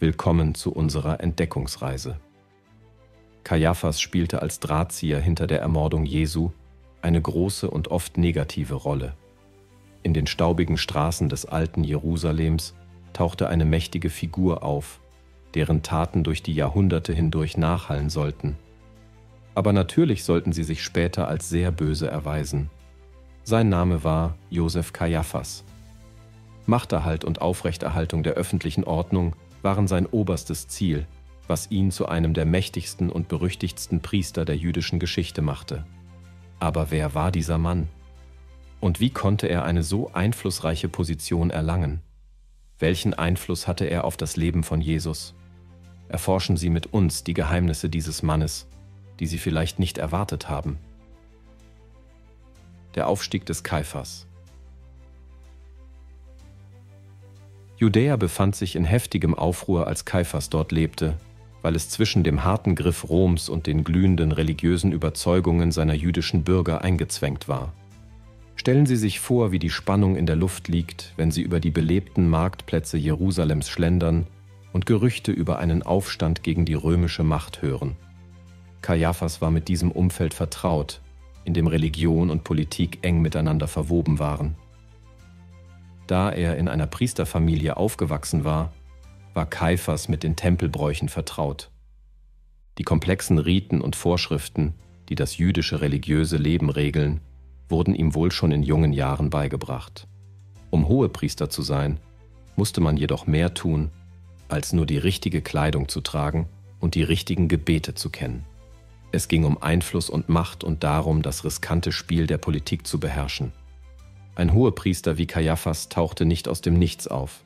Willkommen zu unserer Entdeckungsreise. Kajaphas spielte als Drahtzieher hinter der Ermordung Jesu eine große und oft negative Rolle. In den staubigen Straßen des alten Jerusalems tauchte eine mächtige Figur auf, deren Taten durch die Jahrhunderte hindurch nachhallen sollten. Aber natürlich sollten sie sich später als sehr böse erweisen. Sein Name war Joseph Kajaphas. Machterhalt und Aufrechterhaltung der öffentlichen Ordnung waren sein oberstes Ziel, was ihn zu einem der mächtigsten und berüchtigtsten Priester der jüdischen Geschichte machte. Aber wer war dieser Mann? Und wie konnte er eine so einflussreiche Position erlangen? Welchen Einfluss hatte er auf das Leben von Jesus? Erforschen Sie mit uns die Geheimnisse dieses Mannes, die Sie vielleicht nicht erwartet haben. Der Aufstieg des Kajaphas. Judäa befand sich in heftigem Aufruhr, als Kajaphas dort lebte, weil es zwischen dem harten Griff Roms und den glühenden religiösen Überzeugungen seiner jüdischen Bürger eingezwängt war. Stellen Sie sich vor, wie die Spannung in der Luft liegt, wenn Sie über die belebten Marktplätze Jerusalems schlendern und Gerüchte über einen Aufstand gegen die römische Macht hören. Kajaphas war mit diesem Umfeld vertraut, in dem Religion und Politik eng miteinander verwoben waren. Da er in einer Priesterfamilie aufgewachsen war, war Kajaphas mit den Tempelbräuchen vertraut. Die komplexen Riten und Vorschriften, die das jüdische religiöse Leben regeln, wurden ihm wohl schon in jungen Jahren beigebracht. Um Hohepriester zu sein, musste man jedoch mehr tun, als nur die richtige Kleidung zu tragen und die richtigen Gebete zu kennen. Es ging um Einfluss und Macht und darum, das riskante Spiel der Politik zu beherrschen. Ein Hohepriester wie Kajaphas tauchte nicht aus dem Nichts auf.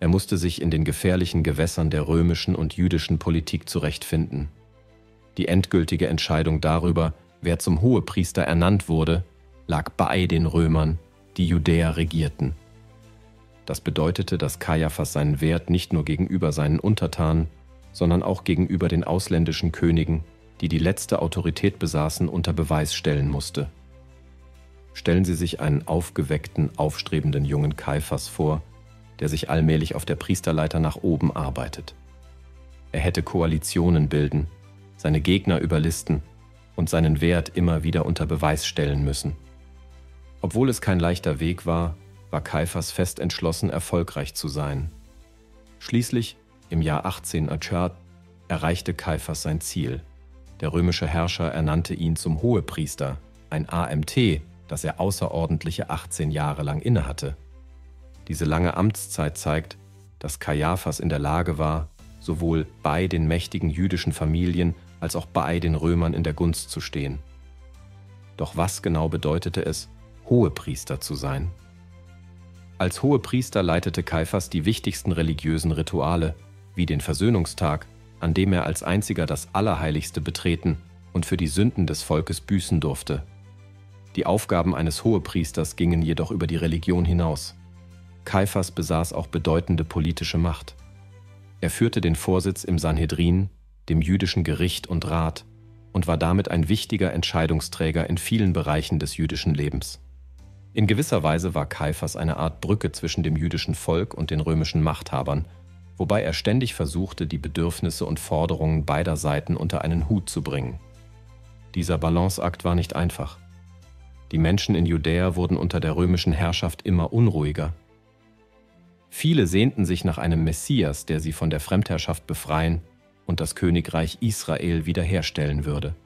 Er musste sich in den gefährlichen Gewässern der römischen und jüdischen Politik zurechtfinden. Die endgültige Entscheidung darüber, wer zum Hohepriester ernannt wurde, lag bei den Römern, die Judäa regierten. Das bedeutete, dass Kajaphas seinen Wert nicht nur gegenüber seinen Untertanen, sondern auch gegenüber den ausländischen Königen, die die letzte Autorität besaßen, unter Beweis stellen musste. Stellen Sie sich einen aufgeweckten, aufstrebenden jungen Kajaphas vor, der sich allmählich auf der Priesterleiter nach oben arbeitet. Er hätte Koalitionen bilden, seine Gegner überlisten und seinen Wert immer wieder unter Beweis stellen müssen. Obwohl es kein leichter Weg war, war Kajaphas fest entschlossen, erfolgreich zu sein. Schließlich, im Jahr 18 erreichte Kajaphas sein Ziel. Der römische Herrscher ernannte ihn zum Hohepriester, ein Amt, das er außerordentliche 18 Jahre lang innehatte. Diese lange Amtszeit zeigt, dass Kajaphas in der Lage war, sowohl bei den mächtigen jüdischen Familien als auch bei den Römern in der Gunst zu stehen. Doch was genau bedeutete es, Hohepriester zu sein? Als Hohepriester leitete Kajaphas die wichtigsten religiösen Rituale, wie den Versöhnungstag, an dem er als einziger das Allerheiligste betreten und für die Sünden des Volkes büßen durfte. Die Aufgaben eines Hohepriesters gingen jedoch über die Religion hinaus. Kajaphas besaß auch bedeutende politische Macht. Er führte den Vorsitz im Sanhedrin, dem jüdischen Gericht und Rat, und war damit ein wichtiger Entscheidungsträger in vielen Bereichen des jüdischen Lebens. In gewisser Weise war Kajaphas eine Art Brücke zwischen dem jüdischen Volk und den römischen Machthabern, wobei er ständig versuchte, die Bedürfnisse und Forderungen beider Seiten unter einen Hut zu bringen. Dieser Balanceakt war nicht einfach. Die Menschen in Judäa wurden unter der römischen Herrschaft immer unruhiger. Viele sehnten sich nach einem Messias, der sie von der Fremdherrschaft befreien und das Königreich Israel wiederherstellen würde.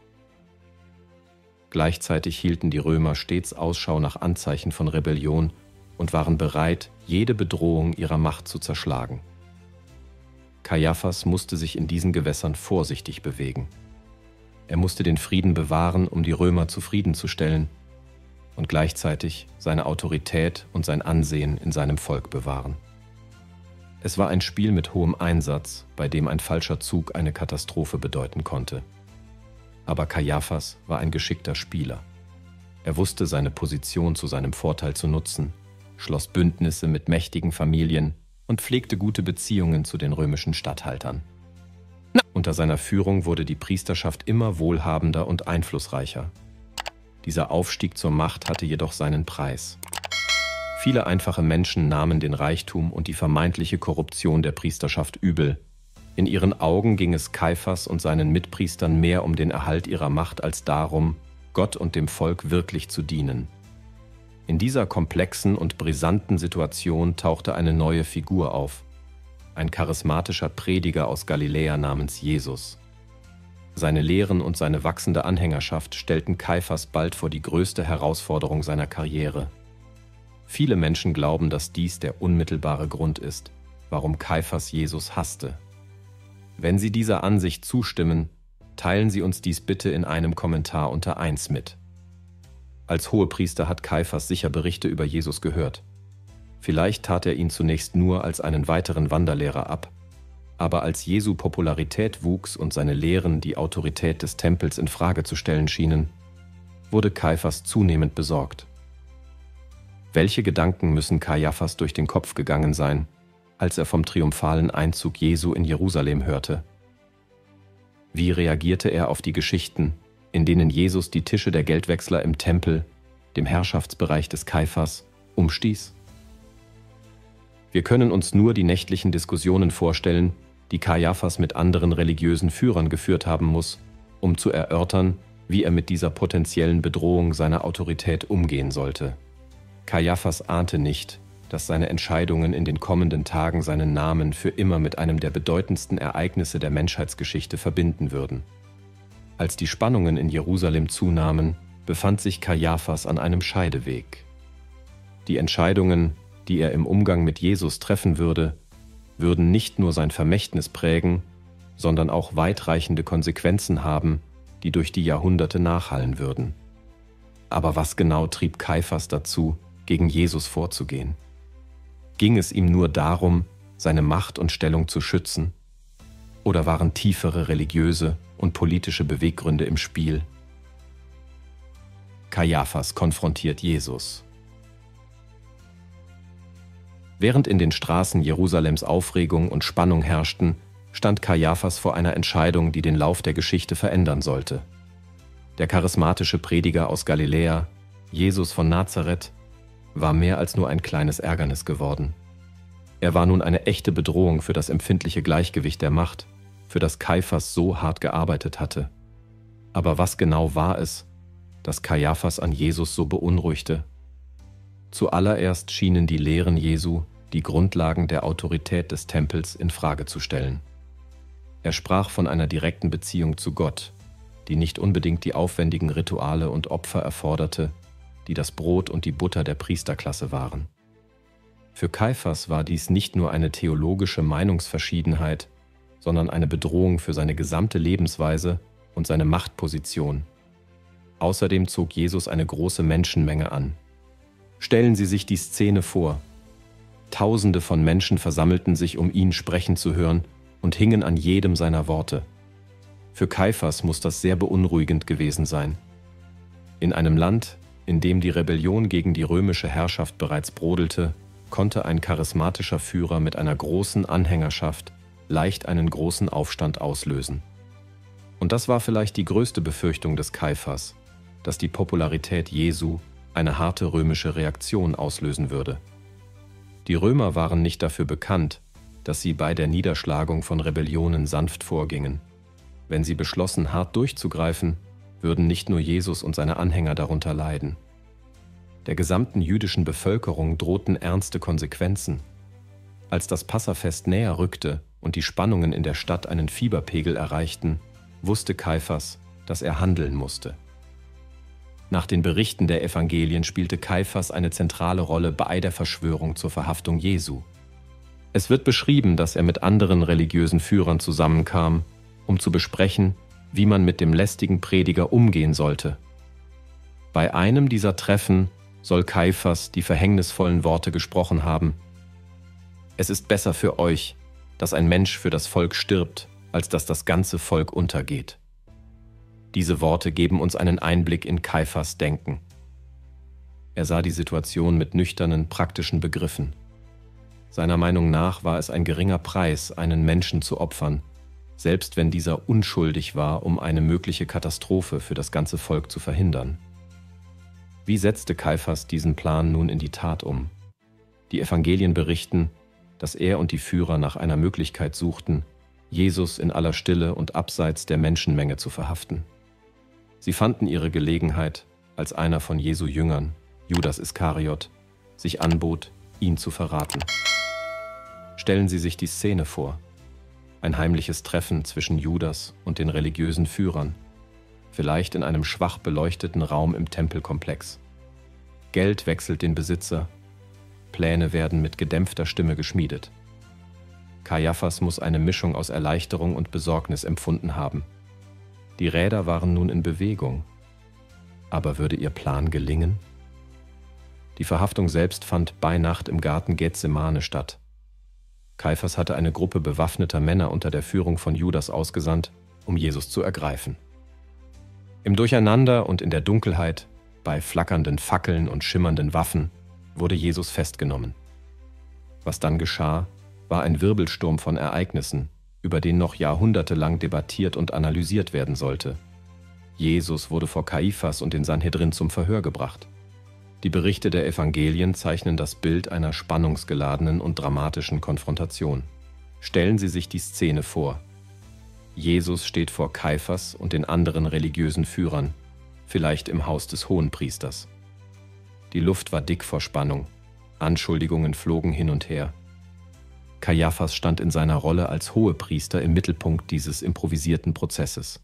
Gleichzeitig hielten die Römer stets Ausschau nach Anzeichen von Rebellion und waren bereit, jede Bedrohung ihrer Macht zu zerschlagen. Kajaphas musste sich in diesen Gewässern vorsichtig bewegen. Er musste den Frieden bewahren, um die Römer zufriedenzustellen, und gleichzeitig seine Autorität und sein Ansehen in seinem Volk bewahren. Es war ein Spiel mit hohem Einsatz, bei dem ein falscher Zug eine Katastrophe bedeuten konnte. Aber Kajaphas war ein geschickter Spieler. Er wusste, seine Position zu seinem Vorteil zu nutzen, schloss Bündnisse mit mächtigen Familien und pflegte gute Beziehungen zu den römischen Statthaltern. Unter seiner Führung wurde die Priesterschaft immer wohlhabender und einflussreicher. Dieser Aufstieg zur Macht hatte jedoch seinen Preis. Viele einfache Menschen nahmen den Reichtum und die vermeintliche Korruption der Priesterschaft übel. In ihren Augen ging es Kajaphas und seinen Mitpriestern mehr um den Erhalt ihrer Macht als darum, Gott und dem Volk wirklich zu dienen. In dieser komplexen und brisanten Situation tauchte eine neue Figur auf, ein charismatischer Prediger aus Galiläa namens Jesus. Seine Lehren und seine wachsende Anhängerschaft stellten Kajaphas bald vor die größte Herausforderung seiner Karriere. Viele Menschen glauben, dass dies der unmittelbare Grund ist, warum Kajaphas Jesus hasste. Wenn Sie dieser Ansicht zustimmen, teilen Sie uns dies bitte in einem Kommentar unter 1 mit. Als Hohepriester hat Kajaphas sicher Berichte über Jesus gehört. Vielleicht tat er ihn zunächst nur als einen weiteren Wanderlehrer ab, aber als Jesu Popularität wuchs und seine Lehren die Autorität des Tempels in Frage zu stellen schienen, wurde Kajaphas zunehmend besorgt. Welche Gedanken müssen Kajaphas durch den Kopf gegangen sein, als er vom triumphalen Einzug Jesu in Jerusalem hörte? Wie reagierte er auf die Geschichten, in denen Jesus die Tische der Geldwechsler im Tempel, dem Herrschaftsbereich des Kajaphas, umstieß? Wir können uns nur die nächtlichen Diskussionen vorstellen, die Kajaphas mit anderen religiösen Führern geführt haben muss, um zu erörtern, wie er mit dieser potenziellen Bedrohung seiner Autorität umgehen sollte. Kajaphas ahnte nicht, dass seine Entscheidungen in den kommenden Tagen seinen Namen für immer mit einem der bedeutendsten Ereignisse der Menschheitsgeschichte verbinden würden. Als die Spannungen in Jerusalem zunahmen, befand sich Kajaphas an einem Scheideweg. Die Entscheidungen, die er im Umgang mit Jesus treffen würde, würden nicht nur sein Vermächtnis prägen, sondern auch weitreichende Konsequenzen haben, die durch die Jahrhunderte nachhallen würden. Aber was genau trieb Kajaphas dazu, gegen Jesus vorzugehen? Ging es ihm nur darum, seine Macht und Stellung zu schützen? Oder waren tiefere religiöse und politische Beweggründe im Spiel? Kajaphas konfrontiert Jesus. Während in den Straßen Jerusalems Aufregung und Spannung herrschten, stand Kajaphas vor einer Entscheidung, die den Lauf der Geschichte verändern sollte. Der charismatische Prediger aus Galiläa, Jesus von Nazareth, war mehr als nur ein kleines Ärgernis geworden. Er war nun eine echte Bedrohung für das empfindliche Gleichgewicht der Macht, für das Kajaphas so hart gearbeitet hatte. Aber was genau war es, das Kajaphas an Jesus so beunruhigte? Zuallererst schienen die Lehren Jesu, die Grundlagen der Autorität des Tempels in Frage zu stellen. Er sprach von einer direkten Beziehung zu Gott, die nicht unbedingt die aufwendigen Rituale und Opfer erforderte, die das Brot und die Butter der Priesterklasse waren. Für Kajaphas war dies nicht nur eine theologische Meinungsverschiedenheit, sondern eine Bedrohung für seine gesamte Lebensweise und seine Machtposition. Außerdem zog Jesus eine große Menschenmenge an. Stellen Sie sich die Szene vor. Tausende von Menschen versammelten sich, um ihn sprechen zu hören, und hingen an jedem seiner Worte. Für Kajaphas muss das sehr beunruhigend gewesen sein. In einem Land, in dem die Rebellion gegen die römische Herrschaft bereits brodelte, konnte ein charismatischer Führer mit einer großen Anhängerschaft leicht einen großen Aufstand auslösen. Und das war vielleicht die größte Befürchtung des Kajaphas, dass die Popularität Jesu eine harte römische Reaktion auslösen würde. Die Römer waren nicht dafür bekannt, dass sie bei der Niederschlagung von Rebellionen sanft vorgingen. Wenn sie beschlossen, hart durchzugreifen, würden nicht nur Jesus und seine Anhänger darunter leiden. Der gesamten jüdischen Bevölkerung drohten ernste Konsequenzen. Als das Passafest näher rückte und die Spannungen in der Stadt einen Fieberpegel erreichten, wusste Kajaphas, dass er handeln musste. Nach den Berichten der Evangelien spielte Kajaphas eine zentrale Rolle bei der Verschwörung zur Verhaftung Jesu. Es wird beschrieben, dass er mit anderen religiösen Führern zusammenkam, um zu besprechen, wie man mit dem lästigen Prediger umgehen sollte. Bei einem dieser Treffen soll Kajaphas die verhängnisvollen Worte gesprochen haben: „Es ist besser für euch, dass ein Mensch für das Volk stirbt, als dass das ganze Volk untergeht." Diese Worte geben uns einen Einblick in Kajaphas Denken. Er sah die Situation mit nüchternen, praktischen Begriffen. Seiner Meinung nach war es ein geringer Preis, einen Menschen zu opfern, selbst wenn dieser unschuldig war, um eine mögliche Katastrophe für das ganze Volk zu verhindern. Wie setzte Kajaphas diesen Plan nun in die Tat um? Die Evangelien berichten, dass er und die Führer nach einer Möglichkeit suchten, Jesus in aller Stille und abseits der Menschenmenge zu verhaften. Sie fanden ihre Gelegenheit, als einer von Jesu Jüngern, Judas Iskariot, sich anbot, ihn zu verraten. Stellen Sie sich die Szene vor. Ein heimliches Treffen zwischen Judas und den religiösen Führern, vielleicht in einem schwach beleuchteten Raum im Tempelkomplex. Geld wechselt den Besitzer, Pläne werden mit gedämpfter Stimme geschmiedet. Kajaphas muss eine Mischung aus Erleichterung und Besorgnis empfunden haben. Die Räder waren nun in Bewegung. Aber würde ihr Plan gelingen? Die Verhaftung selbst fand bei Nacht im Garten Gethsemane statt. Kajaphas hatte eine Gruppe bewaffneter Männer unter der Führung von Judas ausgesandt, um Jesus zu ergreifen. Im Durcheinander und in der Dunkelheit, bei flackernden Fackeln und schimmernden Waffen, wurde Jesus festgenommen. Was dann geschah, war ein Wirbelsturm von Ereignissen, über den noch jahrhundertelang debattiert und analysiert werden sollte. Jesus wurde vor Kajaphas und den Sanhedrin zum Verhör gebracht. Die Berichte der Evangelien zeichnen das Bild einer spannungsgeladenen und dramatischen Konfrontation. Stellen Sie sich die Szene vor. Jesus steht vor Kajaphas und den anderen religiösen Führern, vielleicht im Haus des Hohenpriesters. Die Luft war dick vor Spannung, Anschuldigungen flogen hin und her. Kajaphas stand in seiner Rolle als Hohepriester im Mittelpunkt dieses improvisierten Prozesses.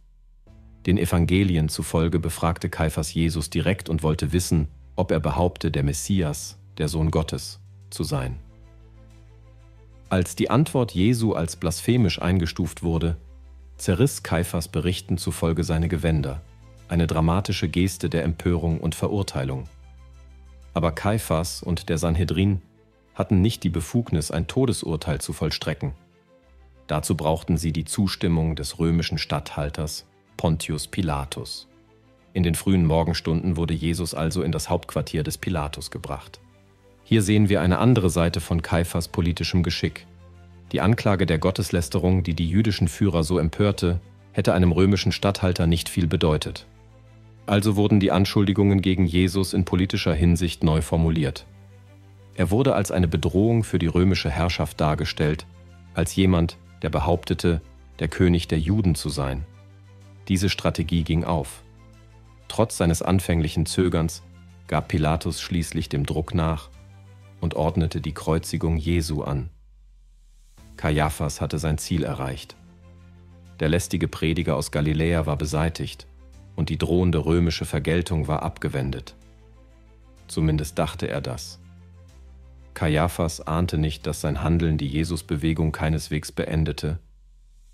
Den Evangelien zufolge befragte Kajaphas Jesus direkt und wollte wissen, ob er behaupte, der Messias, der Sohn Gottes, zu sein. Als die Antwort Jesu als blasphemisch eingestuft wurde, zerriss Kajaphas Berichten zufolge seine Gewänder, eine dramatische Geste der Empörung und Verurteilung. Aber Kajaphas und der Sanhedrin hatten nicht die Befugnis, ein Todesurteil zu vollstrecken. Dazu brauchten sie die Zustimmung des römischen Statthalters Pontius Pilatus. In den frühen Morgenstunden wurde Jesus also in das Hauptquartier des Pilatus gebracht. Hier sehen wir eine andere Seite von Kajaphas politischem Geschick. Die Anklage der Gotteslästerung, die die jüdischen Führer so empörte, hätte einem römischen Statthalter nicht viel bedeutet. Also wurden die Anschuldigungen gegen Jesus in politischer Hinsicht neu formuliert. Er wurde als eine Bedrohung für die römische Herrschaft dargestellt, als jemand, der behauptete, der König der Juden zu sein. Diese Strategie ging auf. Trotz seines anfänglichen Zögerns gab Pilatus schließlich dem Druck nach und ordnete die Kreuzigung Jesu an. Kajaphas hatte sein Ziel erreicht. Der lästige Prediger aus Galiläa war beseitigt und die drohende römische Vergeltung war abgewendet. Zumindest dachte er das. Kajaphas ahnte nicht, dass sein Handeln die Jesusbewegung keineswegs beendete,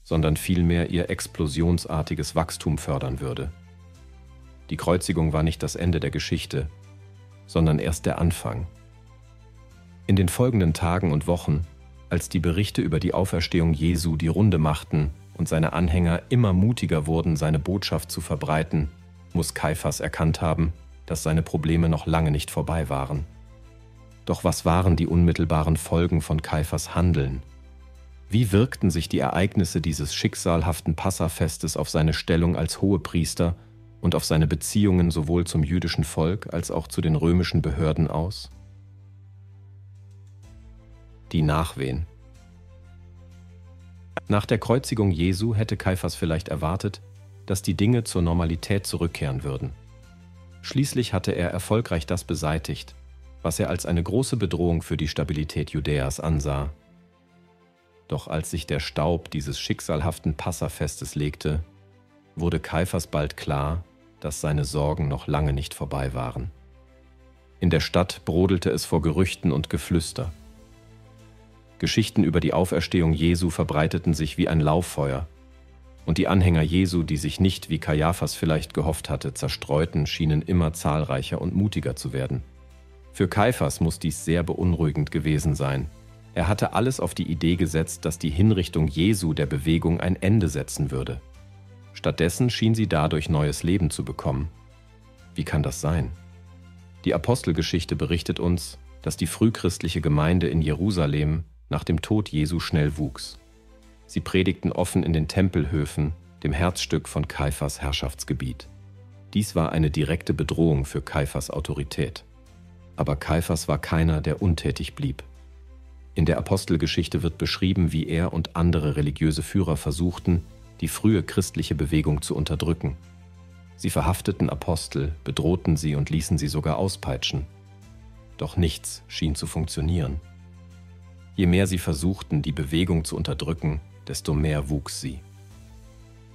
sondern vielmehr ihr explosionsartiges Wachstum fördern würde. Die Kreuzigung war nicht das Ende der Geschichte, sondern erst der Anfang. In den folgenden Tagen und Wochen, als die Berichte über die Auferstehung Jesu die Runde machten und seine Anhänger immer mutiger wurden, seine Botschaft zu verbreiten, muss Kajaphas erkannt haben, dass seine Probleme noch lange nicht vorbei waren. Doch was waren die unmittelbaren Folgen von Kajaphas Handeln? Wie wirkten sich die Ereignisse dieses schicksalhaften Passafestes auf seine Stellung als Hohepriester und auf seine Beziehungen sowohl zum jüdischen Volk als auch zu den römischen Behörden aus? Die Nachwehen. Nach der Kreuzigung Jesu hätte Kajaphas vielleicht erwartet, dass die Dinge zur Normalität zurückkehren würden. Schließlich hatte er erfolgreich das beseitigt, was er als eine große Bedrohung für die Stabilität Judäas ansah. Doch als sich der Staub dieses schicksalhaften Passafestes legte, wurde Kajaphas bald klar, dass seine Sorgen noch lange nicht vorbei waren. In der Stadt brodelte es vor Gerüchten und Geflüster. Geschichten über die Auferstehung Jesu verbreiteten sich wie ein Lauffeuer, und die Anhänger Jesu, die sich nicht, wie Kajaphas vielleicht gehofft hatte, zerstreuten, schienen immer zahlreicher und mutiger zu werden. Für Kajaphas muss dies sehr beunruhigend gewesen sein. Er hatte alles auf die Idee gesetzt, dass die Hinrichtung Jesu der Bewegung ein Ende setzen würde. Stattdessen schien sie dadurch neues Leben zu bekommen. Wie kann das sein? Die Apostelgeschichte berichtet uns, dass die frühchristliche Gemeinde in Jerusalem nach dem Tod Jesu schnell wuchs. Sie predigten offen in den Tempelhöfen, dem Herzstück von Kajaphas Herrschaftsgebiet. Dies war eine direkte Bedrohung für Kajaphas Autorität. aber Kajaphas war keiner, der untätig blieb. In der Apostelgeschichte wird beschrieben, wie er und andere religiöse Führer versuchten, die frühe christliche Bewegung zu unterdrücken. Sie verhafteten Apostel, bedrohten sie und ließen sie sogar auspeitschen. Doch nichts schien zu funktionieren. Je mehr sie versuchten, die Bewegung zu unterdrücken, desto mehr wuchs sie.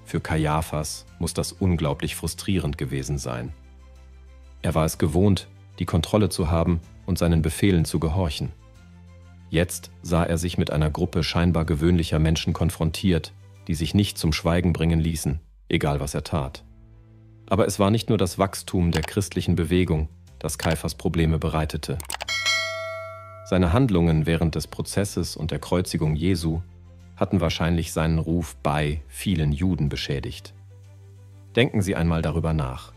Für Kajaphas muss das unglaublich frustrierend gewesen sein. Er war es gewohnt, die Kontrolle zu haben und seinen Befehlen zu gehorchen. Jetzt sah er sich mit einer Gruppe scheinbar gewöhnlicher Menschen konfrontiert, die sich nicht zum Schweigen bringen ließen, egal was er tat. Aber es war nicht nur das Wachstum der christlichen Bewegung, das Kajaphas Probleme bereitete. Seine Handlungen während des Prozesses und der Kreuzigung Jesu hatten wahrscheinlich seinen Ruf bei vielen Juden beschädigt. Denken Sie einmal darüber nach.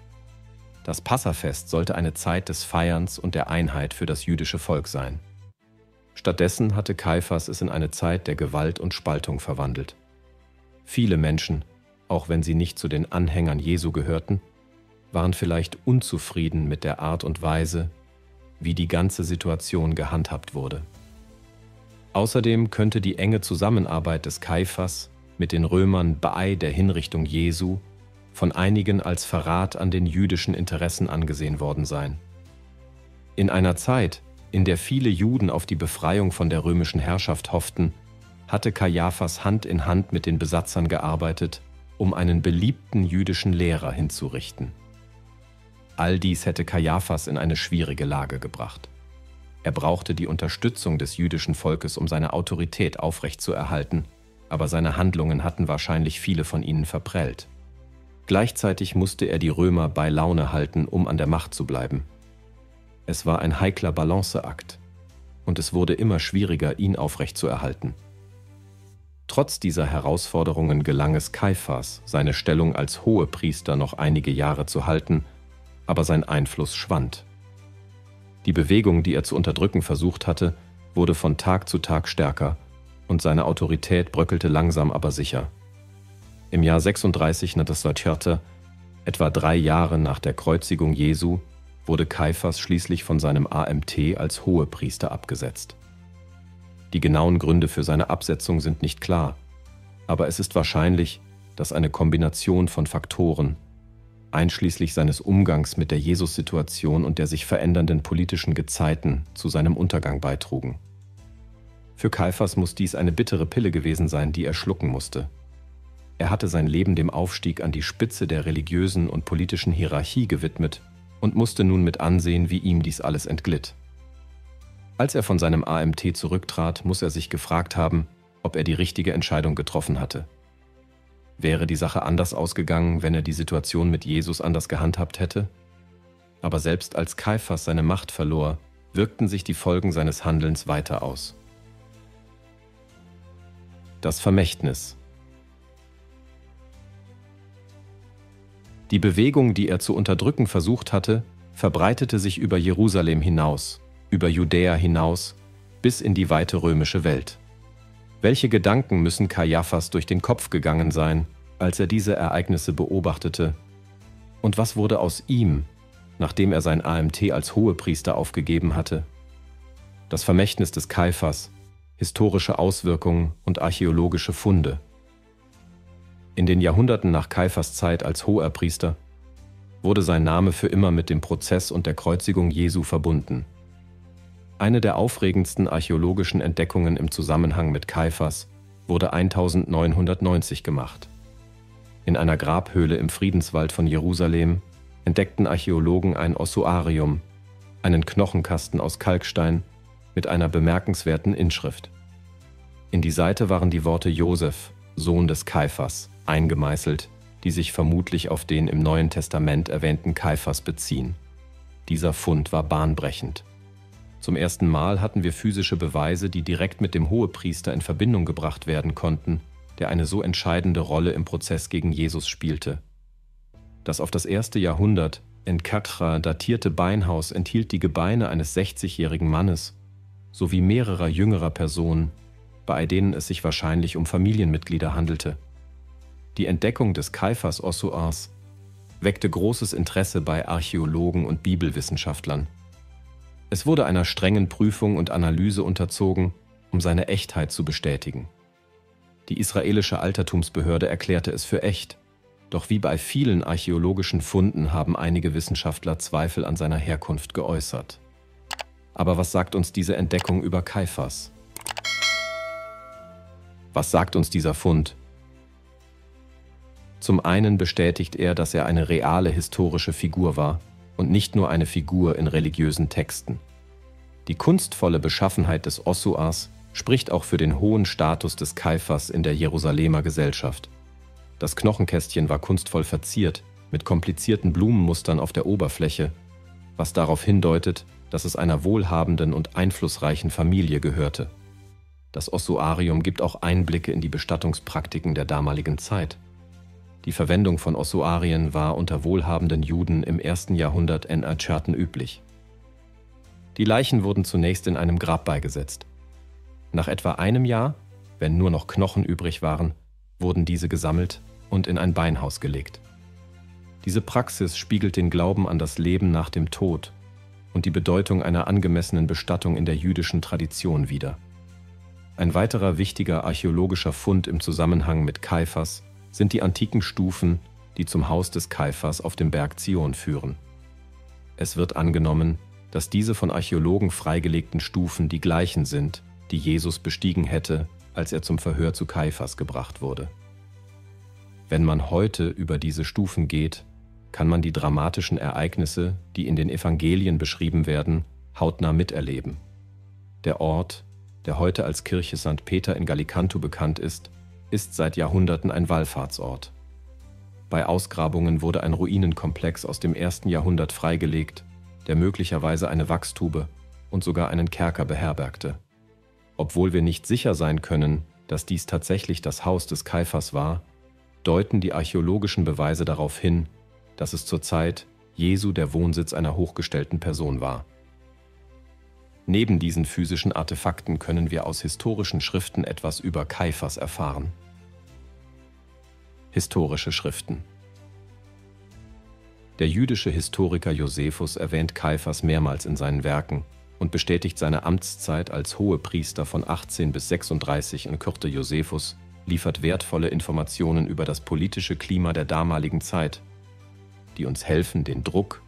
Das Passafest sollte eine Zeit des Feierns und der Einheit für das jüdische Volk sein. Stattdessen hatte Kajaphas es in eine Zeit der Gewalt und Spaltung verwandelt. Viele Menschen, auch wenn sie nicht zu den Anhängern Jesu gehörten, waren vielleicht unzufrieden mit der Art und Weise, wie die ganze Situation gehandhabt wurde. Außerdem könnte die enge Zusammenarbeit des Kajaphas mit den Römern bei der Hinrichtung Jesu von einigen als Verrat an den jüdischen Interessen angesehen worden sein. In einer Zeit, in der viele Juden auf die Befreiung von der römischen Herrschaft hofften, hatte Kajaphas Hand in Hand mit den Besatzern gearbeitet, um einen beliebten jüdischen Lehrer hinzurichten. All dies hätte Kajaphas in eine schwierige Lage gebracht. Er brauchte die Unterstützung des jüdischen Volkes, um seine Autorität aufrechtzuerhalten, aber seine Handlungen hatten wahrscheinlich viele von ihnen verprellt. Gleichzeitig musste er die Römer bei Laune halten, um an der Macht zu bleiben. Es war ein heikler Balanceakt, und es wurde immer schwieriger, ihn aufrechtzuerhalten. Trotz dieser Herausforderungen gelang es Kajaphas, seine Stellung als Hohepriester noch einige Jahre zu halten, aber sein Einfluss schwand. Die Bewegung, die er zu unterdrücken versucht hatte, wurde von Tag zu Tag stärker, und seine Autorität bröckelte langsam aber sicher. Im Jahr 36 nach der Stadt, etwa 3 Jahre nach der Kreuzigung Jesu, wurde Kajaphas schließlich von seinem Amt als Hohepriester abgesetzt. Die genauen Gründe für seine Absetzung sind nicht klar, aber es ist wahrscheinlich, dass eine Kombination von Faktoren, einschließlich seines Umgangs mit der Jesus-Situation und der sich verändernden politischen Gezeiten, zu seinem Untergang beitrugen. Für Kajaphas muss dies eine bittere Pille gewesen sein, die er schlucken musste. Er hatte sein Leben dem Aufstieg an die Spitze der religiösen und politischen Hierarchie gewidmet und musste nun mit ansehen, wie ihm dies alles entglitt. Als er von seinem Amt zurücktrat, muss er sich gefragt haben, ob er die richtige Entscheidung getroffen hatte. Wäre die Sache anders ausgegangen, wenn er die Situation mit Jesus anders gehandhabt hätte? Aber selbst als Kajaphas seine Macht verlor, wirkten sich die Folgen seines Handelns weiter aus. Das Vermächtnis. Die Bewegung, die er zu unterdrücken versucht hatte, verbreitete sich über Jerusalem hinaus, über Judäa hinaus, bis in die weite römische Welt. Welche Gedanken müssen Kajaphas durch den Kopf gegangen sein, als er diese Ereignisse beobachtete? Und was wurde aus ihm, nachdem er sein Amt als Hohepriester aufgegeben hatte? Das Vermächtnis des Kajaphas, historische Auswirkungen und archäologische Funde. In den Jahrhunderten nach Kajaphas Zeit als Hohepriester wurde sein Name für immer mit dem Prozess und der Kreuzigung Jesu verbunden. Eine der aufregendsten archäologischen Entdeckungen im Zusammenhang mit Kajaphas wurde 1990 gemacht. In einer Grabhöhle im Friedenswald von Jerusalem entdeckten Archäologen ein Ossuarium, einen Knochenkasten aus Kalkstein mit einer bemerkenswerten Inschrift. In die Seite waren die Worte Joseph, Sohn des Kajaphas, eingemeißelt, die sich vermutlich auf den im Neuen Testament erwähnten Kajaphas beziehen. Dieser Fund war bahnbrechend. Zum ersten Mal hatten wir physische Beweise, die direkt mit dem Hohepriester in Verbindung gebracht werden konnten, der eine so entscheidende Rolle im Prozess gegen Jesus spielte. Das auf das 1. Jahrhundert in Katra datierte Beinhaus enthielt die Gebeine eines 60-jährigen Mannes sowie mehrerer jüngerer Personen, bei denen es sich wahrscheinlich um Familienmitglieder handelte. Die Entdeckung des Kajaphas-Ossuars weckte großes Interesse bei Archäologen und Bibelwissenschaftlern. Es wurde einer strengen Prüfung und Analyse unterzogen, um seine Echtheit zu bestätigen. Die israelische Altertumsbehörde erklärte es für echt, doch wie bei vielen archäologischen Funden haben einige Wissenschaftler Zweifel an seiner Herkunft geäußert. Aber was sagt uns diese Entdeckung über Kajaphas? Was sagt uns dieser Fund? Zum einen bestätigt er, dass er eine reale historische Figur war und nicht nur eine Figur in religiösen Texten. Die kunstvolle Beschaffenheit des Ossuars spricht auch für den hohen Status des Kajaphas in der Jerusalemer Gesellschaft. Das Knochenkästchen war kunstvoll verziert, mit komplizierten Blumenmustern auf der Oberfläche, was darauf hindeutet, dass es einer wohlhabenden und einflussreichen Familie gehörte. Das Ossuarium gibt auch Einblicke in die Bestattungspraktiken der damaligen Zeit. Die Verwendung von Ossuarien war unter wohlhabenden Juden im 1. Jahrhundert n.Chr. üblich. Die Leichen wurden zunächst in einem Grab beigesetzt. Nach etwa einem Jahr, wenn nur noch Knochen übrig waren, wurden diese gesammelt und in ein Beinhaus gelegt. Diese Praxis spiegelt den Glauben an das Leben nach dem Tod und die Bedeutung einer angemessenen Bestattung in der jüdischen Tradition wider. Ein weiterer wichtiger archäologischer Fund im Zusammenhang mit Kajaphas sind die antiken Stufen, die zum Haus des Kajaphas auf dem Berg Zion führen. Es wird angenommen, dass diese von Archäologen freigelegten Stufen die gleichen sind, die Jesus bestiegen hätte, als er zum Verhör zu Kajaphas gebracht wurde. Wenn man heute über diese Stufen geht, kann man die dramatischen Ereignisse, die in den Evangelien beschrieben werden, hautnah miterleben. Der Ort, der heute als Kirche St. Peter in Gallicantu bekannt ist, ist seit Jahrhunderten ein Wallfahrtsort. Bei Ausgrabungen wurde ein Ruinenkomplex aus dem 1. Jahrhundert freigelegt, der möglicherweise eine Wachstube und sogar einen Kerker beherbergte. Obwohl wir nicht sicher sein können, dass dies tatsächlich das Haus des Kajaphas war, deuten die archäologischen Beweise darauf hin, dass es zur Zeit Jesu der Wohnsitz einer hochgestellten Person war. Neben diesen physischen Artefakten können wir aus historischen Schriften etwas über Kajaphas erfahren. Historische Schriften. Der jüdische Historiker Josephus erwähnt Kajaphas mehrmals in seinen Werken und bestätigt seine Amtszeit als Hohepriester von 18 bis 36 in Kirche. Josephus liefert wertvolle Informationen über das politische Klima der damaligen Zeit, die uns helfen, den Druck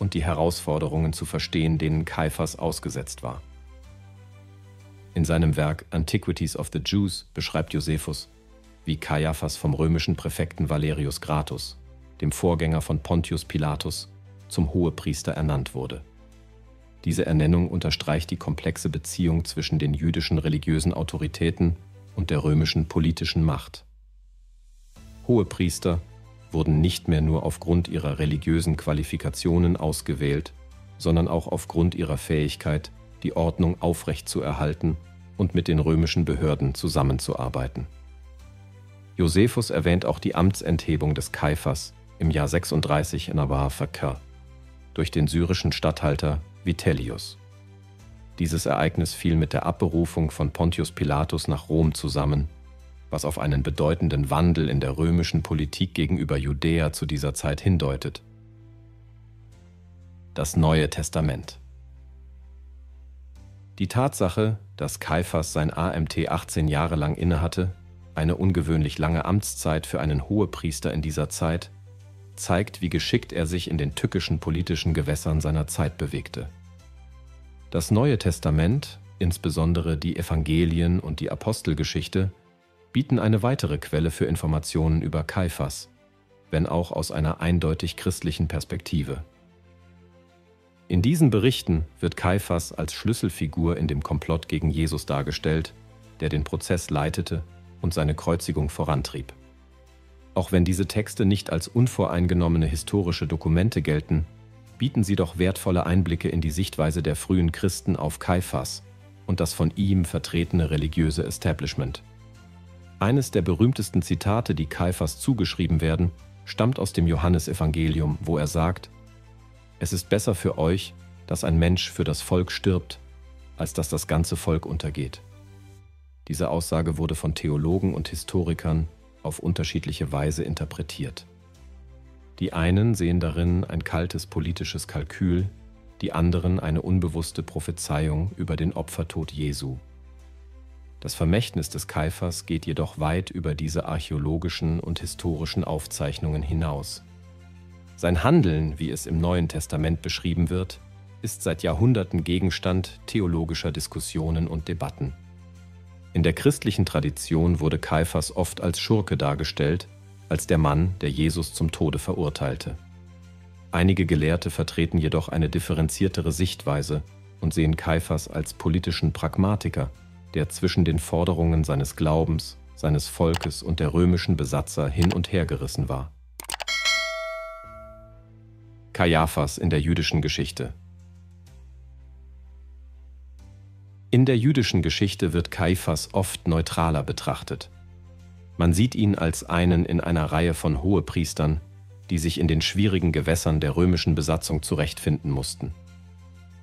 und die Herausforderungen zu verstehen, denen Kajaphas ausgesetzt war. In seinem Werk Antiquities of the Jews beschreibt Josephus, wie Kajaphas vom römischen Präfekten Valerius Gratus, dem Vorgänger von Pontius Pilatus, zum Hohepriester ernannt wurde. Diese Ernennung unterstreicht die komplexe Beziehung zwischen den jüdischen religiösen Autoritäten und der römischen politischen Macht. Hohepriester wurden nicht mehr nur aufgrund ihrer religiösen Qualifikationen ausgewählt, sondern auch aufgrund ihrer Fähigkeit, die Ordnung aufrechtzuerhalten und mit den römischen Behörden zusammenzuarbeiten. Josephus erwähnt auch die Amtsenthebung des Kajaphas im Jahr 36 in Abba-Fakr durch den syrischen Statthalter Vitellius. Dieses Ereignis fiel mit der Abberufung von Pontius Pilatus nach Rom zusammen, was auf einen bedeutenden Wandel in der römischen Politik gegenüber Judäa zu dieser Zeit hindeutet. Das Neue Testament. Die Tatsache, dass Kajaphas sein AMT 18 Jahre lang innehatte, eine ungewöhnlich lange Amtszeit für einen Hohepriester in dieser Zeit, zeigt, wie geschickt er sich in den tückischen politischen Gewässern seiner Zeit bewegte. Das Neue Testament, insbesondere die Evangelien und die Apostelgeschichte, bieten eine weitere Quelle für Informationen über Kajaphas, wenn auch aus einer eindeutig christlichen Perspektive. In diesen Berichten wird Kajaphas als Schlüsselfigur in dem Komplott gegen Jesus dargestellt, der den Prozess leitete und seine Kreuzigung vorantrieb. Auch wenn diese Texte nicht als unvoreingenommene historische Dokumente gelten, bieten sie doch wertvolle Einblicke in die Sichtweise der frühen Christen auf Kajaphas und das von ihm vertretene religiöse Establishment. Eines der berühmtesten Zitate, die Kajaphas zugeschrieben werden, stammt aus dem Johannesevangelium, wo er sagt: „Es ist besser für euch, dass ein Mensch für das Volk stirbt, als dass das ganze Volk untergeht." Diese Aussage wurde von Theologen und Historikern auf unterschiedliche Weise interpretiert. Die einen sehen darin ein kaltes politisches Kalkül, die anderen eine unbewusste Prophezeiung über den Opfertod Jesu. Das Vermächtnis des Kajaphas geht jedoch weit über diese archäologischen und historischen Aufzeichnungen hinaus. Sein Handeln, wie es im Neuen Testament beschrieben wird, ist seit Jahrhunderten Gegenstand theologischer Diskussionen und Debatten. In der christlichen Tradition wurde Kajaphas oft als Schurke dargestellt, als der Mann, der Jesus zum Tode verurteilte. Einige Gelehrte vertreten jedoch eine differenziertere Sichtweise und sehen Kajaphas als politischen Pragmatiker, der zwischen den Forderungen seines Glaubens, seines Volkes und der römischen Besatzer hin und her gerissen war. Kajaphas in der jüdischen Geschichte. In der jüdischen Geschichte wird Kajaphas oft neutraler betrachtet. Man sieht ihn als einen in einer Reihe von Hohepriestern, die sich in den schwierigen Gewässern der römischen Besatzung zurechtfinden mussten.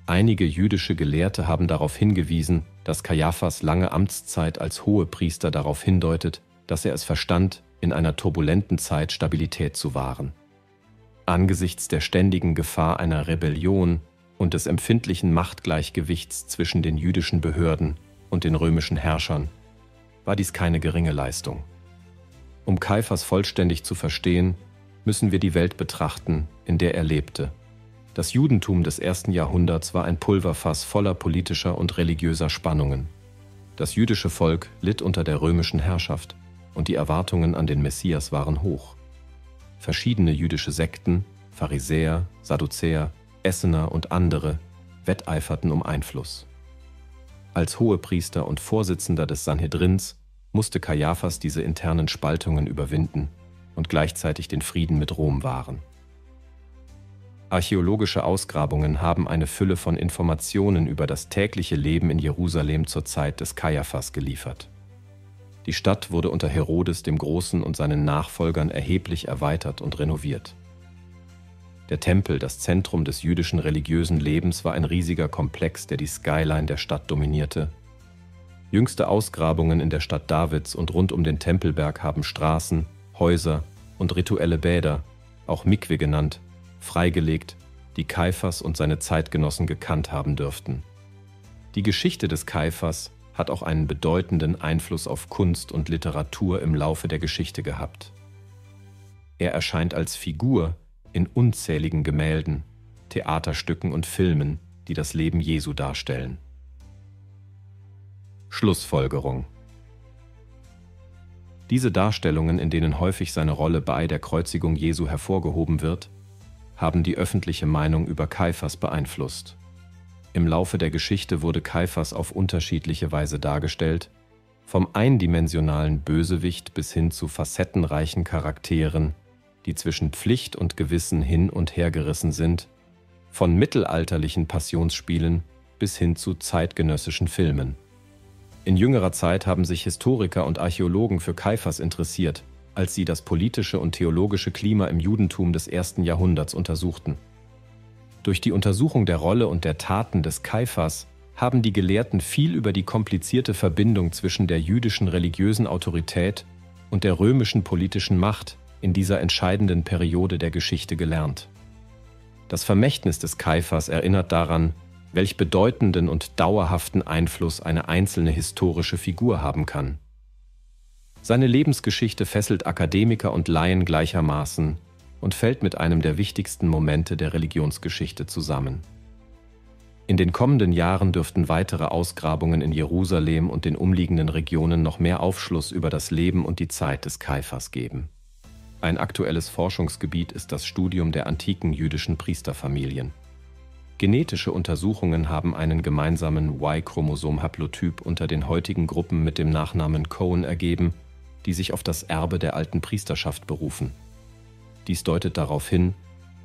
Einige jüdische Gelehrte haben darauf hingewiesen, dass Kajaphas lange Amtszeit als Hohepriester darauf hindeutet, dass er es verstand, in einer turbulenten Zeit Stabilität zu wahren. Angesichts der ständigen Gefahr einer Rebellion und des empfindlichen Machtgleichgewichts zwischen den jüdischen Behörden und den römischen Herrschern, war dies keine geringe Leistung. Um Kajaphas vollständig zu verstehen, müssen wir die Welt betrachten, in der er lebte. Das Judentum des ersten Jahrhunderts war ein Pulverfass voller politischer und religiöser Spannungen. Das jüdische Volk litt unter der römischen Herrschaft und die Erwartungen an den Messias waren hoch. Verschiedene jüdische Sekten, Pharisäer, Sadduzäer, Essener und andere wetteiferten um Einfluss. Als Hohepriester und Vorsitzender des Sanhedrins musste Kajaphas diese internen Spaltungen überwinden und gleichzeitig den Frieden mit Rom wahren. Archäologische Ausgrabungen haben eine Fülle von Informationen über das tägliche Leben in Jerusalem zur Zeit des Kajaphas geliefert. Die Stadt wurde unter Herodes dem Großen und seinen Nachfolgern erheblich erweitert und renoviert. Der Tempel, das Zentrum des jüdischen religiösen Lebens, war ein riesiger Komplex, der die Skyline der Stadt dominierte. Jüngste Ausgrabungen in der Stadt Davids und rund um den Tempelberg haben Straßen, Häuser und rituelle Bäder, auch Mikwe genannt, freigelegt, die Kajaphas und seine Zeitgenossen gekannt haben dürften. Die Geschichte des Kajaphas hat auch einen bedeutenden Einfluss auf Kunst und Literatur im Laufe der Geschichte gehabt. Er erscheint als Figur in unzähligen Gemälden, Theaterstücken und Filmen, die das Leben Jesu darstellen. Schlussfolgerung: Diese Darstellungen, in denen häufig seine Rolle bei der Kreuzigung Jesu hervorgehoben wird, haben die öffentliche Meinung über Kajaphas beeinflusst. Im Laufe der Geschichte wurde Kajaphas auf unterschiedliche Weise dargestellt, vom eindimensionalen Bösewicht bis hin zu facettenreichen Charakteren, die zwischen Pflicht und Gewissen hin und her gerissen sind, von mittelalterlichen Passionsspielen bis hin zu zeitgenössischen Filmen. In jüngerer Zeit haben sich Historiker und Archäologen für Kajaphas interessiert, als sie das politische und theologische Klima im Judentum des ersten Jahrhunderts untersuchten. Durch die Untersuchung der Rolle und der Taten des Kajaphas haben die Gelehrten viel über die komplizierte Verbindung zwischen der jüdischen religiösen Autorität und der römischen politischen Macht in dieser entscheidenden Periode der Geschichte gelernt. Das Vermächtnis des Kajaphas erinnert daran, welch bedeutenden und dauerhaften Einfluss eine einzelne historische Figur haben kann. Seine Lebensgeschichte fesselt Akademiker und Laien gleichermaßen und fällt mit einem der wichtigsten Momente der Religionsgeschichte zusammen. In den kommenden Jahren dürften weitere Ausgrabungen in Jerusalem und den umliegenden Regionen noch mehr Aufschluss über das Leben und die Zeit des Kajaphas geben. Ein aktuelles Forschungsgebiet ist das Studium der antiken jüdischen Priesterfamilien. Genetische Untersuchungen haben einen gemeinsamen Y-Chromosom-Haplotyp unter den heutigen Gruppen mit dem Nachnamen Cohen ergeben, die sich auf das Erbe der alten Priesterschaft berufen. Dies deutet darauf hin,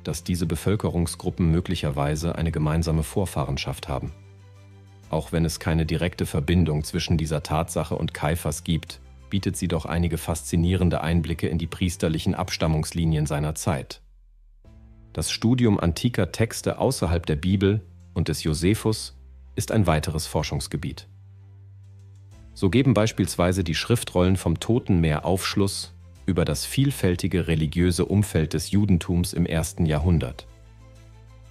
dass diese Bevölkerungsgruppen möglicherweise eine gemeinsame Vorfahrenschaft haben. Auch wenn es keine direkte Verbindung zwischen dieser Tatsache und Kajaphas gibt, bietet sie doch einige faszinierende Einblicke in die priesterlichen Abstammungslinien seiner Zeit. Das Studium antiker Texte außerhalb der Bibel und des Josephus ist ein weiteres Forschungsgebiet. So geben beispielsweise die Schriftrollen vom Toten Meer Aufschluss über das vielfältige religiöse Umfeld des Judentums im ersten Jahrhundert.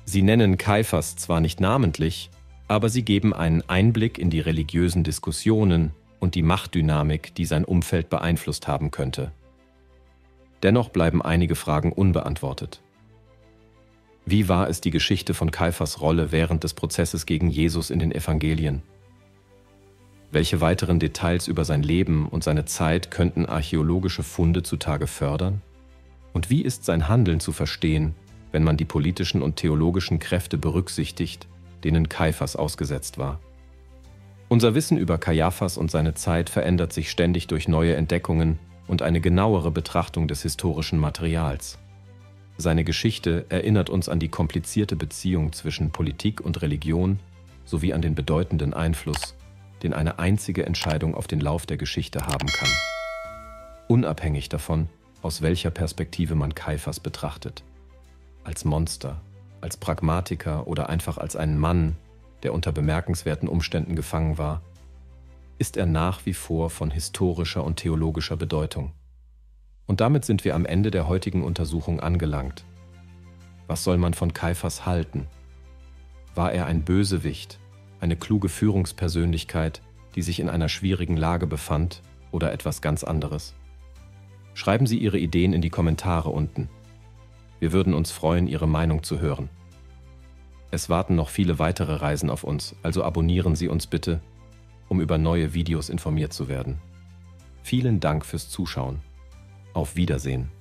Sie nennen Kajaphas zwar nicht namentlich, aber sie geben einen Einblick in die religiösen Diskussionen und die Machtdynamik, die sein Umfeld beeinflusst haben könnte. Dennoch bleiben einige Fragen unbeantwortet. Wie war es die Geschichte von Kajaphas' Rolle während des Prozesses gegen Jesus in den Evangelien? Welche weiteren Details über sein Leben und seine Zeit könnten archäologische Funde zutage fördern? Und wie ist sein Handeln zu verstehen, wenn man die politischen und theologischen Kräfte berücksichtigt, denen Kajaphas ausgesetzt war? Unser Wissen über Kajaphas und seine Zeit verändert sich ständig durch neue Entdeckungen und eine genauere Betrachtung des historischen Materials. Seine Geschichte erinnert uns an die komplizierte Beziehung zwischen Politik und Religion sowie an den bedeutenden Einfluss, den eine einzige Entscheidung auf den Lauf der Geschichte haben kann, unabhängig davon, aus welcher Perspektive man Kajaphas betrachtet. Als Monster, als Pragmatiker oder einfach als einen Mann, der unter bemerkenswerten Umständen gefangen war, ist er nach wie vor von historischer und theologischer Bedeutung. Und damit sind wir am Ende der heutigen Untersuchung angelangt. Was soll man von Kajaphas halten? War er ein Bösewicht, eine kluge Führungspersönlichkeit, die sich in einer schwierigen Lage befand, oder etwas ganz anderes? Schreiben Sie Ihre Ideen in die Kommentare unten. Wir würden uns freuen, Ihre Meinung zu hören. Es warten noch viele weitere Reisen auf uns, also abonnieren Sie uns bitte, um über neue Videos informiert zu werden. Vielen Dank fürs Zuschauen. Auf Wiedersehen.